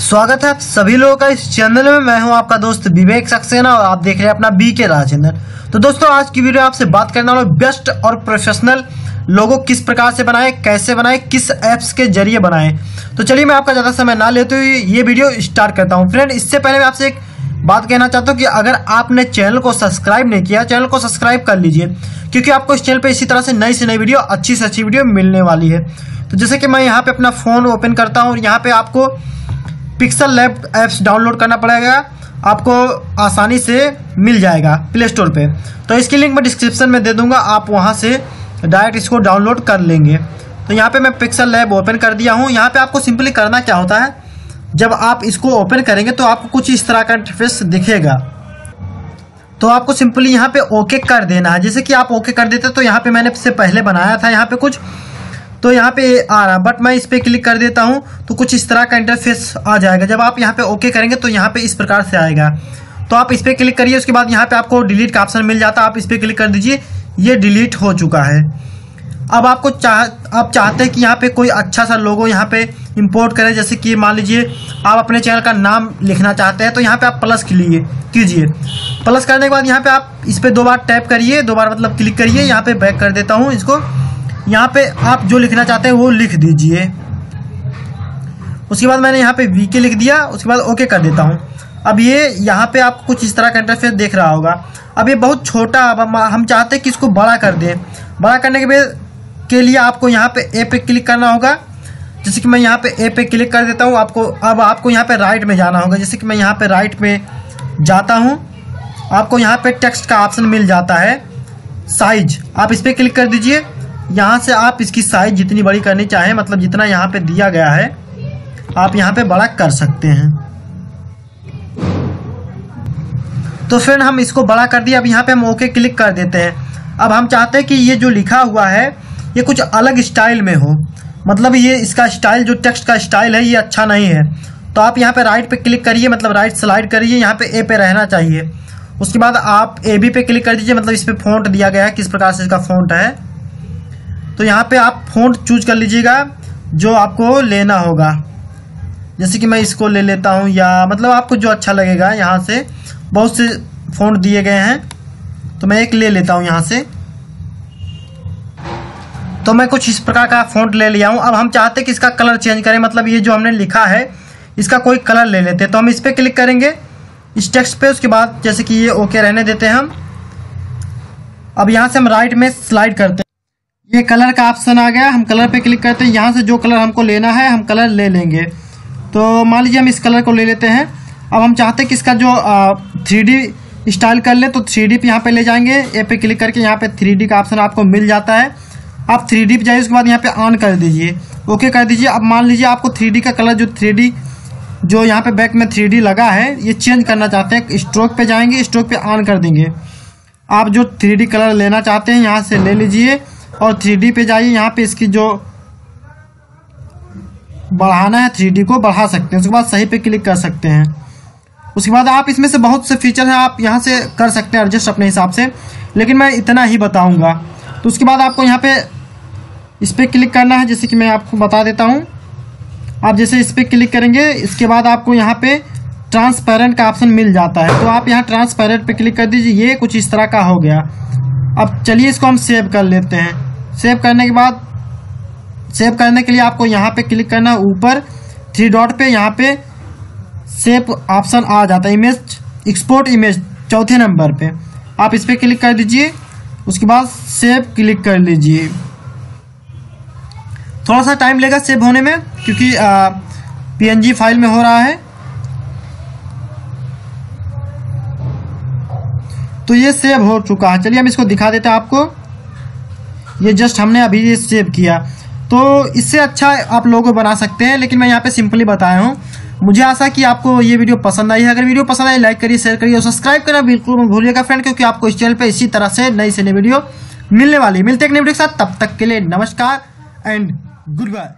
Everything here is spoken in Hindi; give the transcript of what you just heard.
स्वागत है आप सभी लोगों का इस चैनल में। मैं हूं आपका दोस्त विवेक सक्सेना और आप देख रहे हैं अपना BK राज चैनल। तो दोस्तों आज की वीडियो आपसे बात करने वाला बेस्ट और प्रोफेशनल लोगो किस प्रकार से बनाएं, कैसे बनाएं, किस ऐप्स के जरिए बनाएं। तो चलिए मैं आपका ज़्यादा समय ना लेते हुए ये वीडियो स्टार्ट करता हूँ। फ्रेंड इससे पहले मैं आपसे एक बात कहना चाहता हूँ कि अगर आपने चैनल को सब्सक्राइब नहीं किया, चैनल को सब्सक्राइब कर लीजिए क्योंकि आपको इस चैनल पर इसी तरह से नई वीडियो, अच्छी से अच्छी वीडियो मिलने वाली है। तो जैसे कि मैं यहाँ पर अपना फ़ोन ओपन करता हूँ और यहाँ पर आपको पिक्सल लैब ऐप्स डाउनलोड करना पड़ेगा, आपको आसानी से मिल जाएगा प्ले स्टोर पे। तो इसकी लिंक मैं डिस्क्रिप्शन में दे दूंगा, आप वहां से डायरेक्ट इसको डाउनलोड कर लेंगे। तो यहां पे मैं पिक्सल लैब ओपन कर दिया हूं। यहां पे आपको सिंपली करना क्या होता है, जब आप इसको ओपन करेंगे तो आपको कुछ इस तरह का इंटरफेस दिखेगा। तो आपको सिंपली यहाँ पर ओके कर देना है। जैसे कि आप ओके कर देते तो यहाँ पर मैंने इससे पहले बनाया था यहाँ पर कुछ, तो यहाँ पे आ रहा, बट मैं इस पर क्लिक कर देता हूँ तो कुछ इस तरह का इंटरफेस आ जाएगा। जब आप यहाँ पे ओके करेंगे तो यहाँ पे इस प्रकार से आएगा। तो आप इस पर क्लिक करिए, उसके बाद यहाँ पे आपको डिलीट का ऑप्शन मिल जाता है, आप इस पर क्लिक कर दीजिए, ये डिलीट हो चुका है। अब आपको आप चाहते हैं कि यहाँ पे कोई अच्छा सा लोगो यहाँ पे इम्पोर्ट करें। जैसे कि मान लीजिए आप अपने चैनल का नाम लिखना चाहते हैं तो यहाँ पे आप प्लस कीजिए। प्लस करने के बाद यहाँ पे आप इस पर दो बार टैप करिए, दो बार मतलब क्लिक करिए। यहाँ पे बैक कर देता हूँ इसको, यहाँ पे आप जो लिखना चाहते हैं वो लिख दीजिए। उसके बाद मैंने यहाँ पे VK लिख दिया, उसके बाद ओके कर देता हूँ। अब ये यहाँ पे आप कुछ इस तरह का इंटरफेस देख रहा होगा। अब ये बहुत छोटा, अब हम चाहते हैं कि इसको बड़ा कर दें। बड़ा करने के लिए आपको यहाँ पे ए पे क्लिक करना होगा। जैसे कि मैं यहाँ पे ए पे क्लिक कर देता हूँ। अब आपको यहाँ पर राइट में जाना होगा। जैसे कि मैं यहाँ पर राइट में जाता हूँ, आपको यहाँ पर टेक्स्ट का ऑप्शन मिल जाता है साइज, आप इस पर क्लिक कर दीजिए। यहाँ से आप इसकी साइज जितनी बड़ी करनी चाहें, मतलब जितना यहाँ पे दिया गया है आप यहाँ पे बड़ा कर सकते हैं। तो फ्रेंड हम इसको बड़ा कर दिया। अब यहाँ पे हम ओके क्लिक कर देते हैं। अब हम चाहते हैं कि ये जो लिखा हुआ है ये कुछ अलग स्टाइल में हो, मतलब ये इसका स्टाइल, जो टेक्स्ट का स्टाइल है ये अच्छा नहीं है। तो आप यहाँ पर राइट पर क्लिक करिए, मतलब राइट स्लाइड करिए, यहाँ पर ए पे रहना चाहिए। उसके बाद आप ए बी पे क्लिक कर दीजिए, मतलब इस पर फॉन्ट दिया गया है, किस प्रकार से इसका फॉन्ट है। तो यहाँ पे आप फॉन्ट चूज कर लीजिएगा जो आपको लेना होगा। जैसे कि मैं इसको ले लेता हूँ, या मतलब आपको जो अच्छा लगेगा। यहाँ से बहुत से फॉन्ट दिए गए हैं तो मैं एक ले लेता हूँ यहाँ से। तो मैं कुछ इस प्रकार का फॉन्ट ले लिया हूँ। अब हम चाहते हैं कि इसका कलर चेंज करें, मतलब ये जो हमने लिखा है इसका कोई कलर ले लेते हैं। तो हम इस पर क्लिक करेंगे इस टेक्स्ट पे, उसके बाद जैसे कि ये ओके रहने देते हैं हम। अब यहाँ से हम राइट में स्लाइड करते हैं, ये कलर का ऑप्शन आ गया, हम कलर पे क्लिक करते हैं। यहाँ से जो कलर हमको लेना है हम कलर ले लेंगे। तो मान लीजिए हम इस कलर को ले लेते हैं। अब हम चाहते हैं कि इसका जो 3D स्टाइल कर ले, तो 3D पे यहाँ पे ले जाएंगे, ए पे क्लिक करके यहाँ पे 3D का ऑप्शन आपको मिल जाता है। आप 3D पे जाइए, उसके बाद यहाँ पर ऑन कर दीजिए, ओके कर दीजिए। अब मान लीजिए आपको 3D का कलर, जो 3D जो यहाँ पर बैक में 3D लगा है, ये चेंज करना चाहते हैं। स्ट्रोक पर जाएँगे, स्ट्रोक पर ऑन कर देंगे। आप जो 3D कलर लेना चाहते हैं यहाँ से ले लीजिए और 3D पे जाइए। यहाँ पे इसकी जो बढ़ाना है 3D को बढ़ा सकते हैं, उसके बाद सही पे क्लिक कर सकते हैं। उसके बाद आप इसमें से बहुत से फीचर हैं, आप यहाँ से कर सकते हैं एडजस्ट अपने हिसाब से, लेकिन मैं इतना ही बताऊँगा। तो उसके बाद आपको यहाँ पे इस पर क्लिक करना है। जैसे कि मैं आपको बता देता हूँ, आप जैसे इस पर क्लिक करेंगे, इसके बाद आपको यहाँ पर ट्रांसपेरेंट का ऑप्शन मिल जाता है। तो आप यहाँ ट्रांसपेरेंट पर क्लिक कर दीजिए, ये कुछ इस तरह का हो गया। अब चलिए इसको हम सेव कर लेते हैं। सेव करने के बाद, सेव करने के लिए आपको यहाँ पे क्लिक करना है, ऊपर 3 डॉट पे यहाँ पे सेव ऑप्शन आ जाता है, इमेज एक्सपोर्ट इमेज चौथे नंबर पे, आप इस पर क्लिक कर दीजिए। उसके बाद सेव क्लिक कर लीजिए। थोड़ा सा टाइम लेगा सेव होने में क्योंकि PNG फाइल में हो रहा है। तो ये सेव हो चुका है। चलिए हम इसको दिखा देते हैं आपको, ये जस्ट हमने अभी ये सेव किया। तो इससे अच्छा आप लोगो बना सकते हैं, लेकिन मैं यहाँ पे सिंपली बताया हूँ। मुझे आशा कि आपको ये वीडियो पसंद आई है। अगर वीडियो पसंद आई लाइक करिए, शेयर करिए और सब्सक्राइब करना बिल्कुल मत भूलिएगा फ्रेंड, क्योंकि आपको इस चैनल पर इसी तरह से नई वीडियो मिलने वाली है। मिलते हैं नई वीडियो के साथ, तब तक के लिए नमस्कार एंड गुड बाय।